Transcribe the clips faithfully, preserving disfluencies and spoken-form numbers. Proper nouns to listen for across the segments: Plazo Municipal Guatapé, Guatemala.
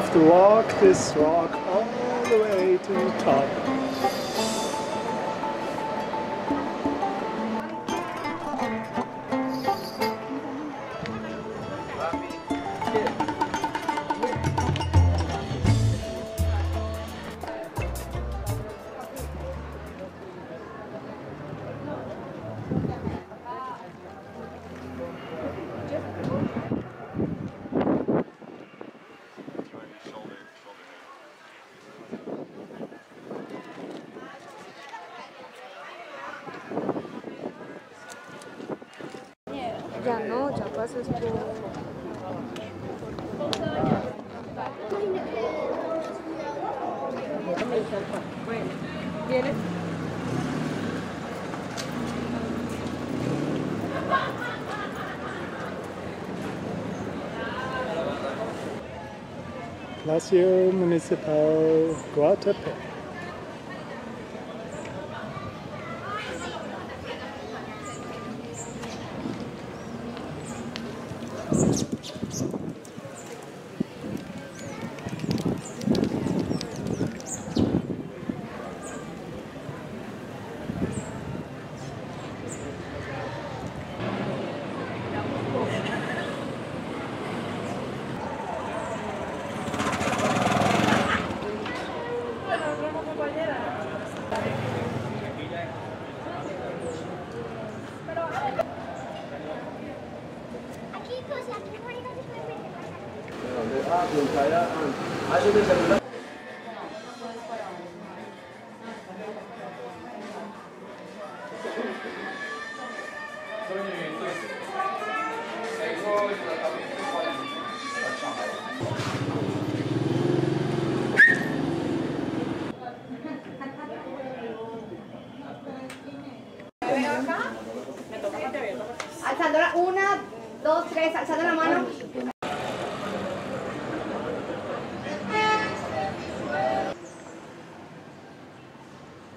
have to walk this rock all the way to the top. Ya no, ya pasas por... Bueno, ¿vienes? Plazo Municipal Guatapé. Alzando la una, dos, tres, alzando la mano.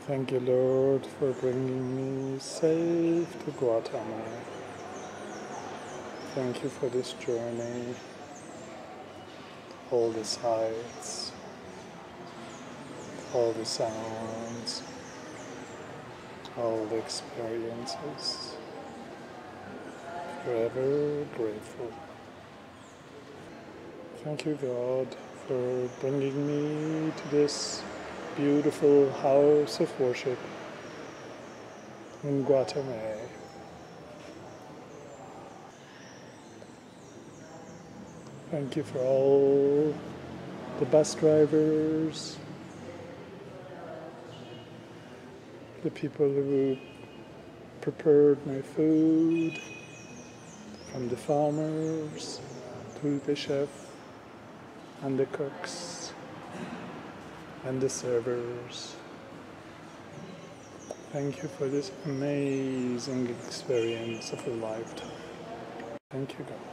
Thank you, Lord, for bringing me safe to Guatemala. Thank you for this journey, all the sights, all the sounds, all the experiences. Forever grateful. Thank you, God, for bringing me to this beautiful house of worship in Guatapé. Thank you for all the bus drivers, the people who prepared my food, from the farmers to the chef and the cooks and the servers. Thank you for this amazing experience of a lifetime. Thank you, God.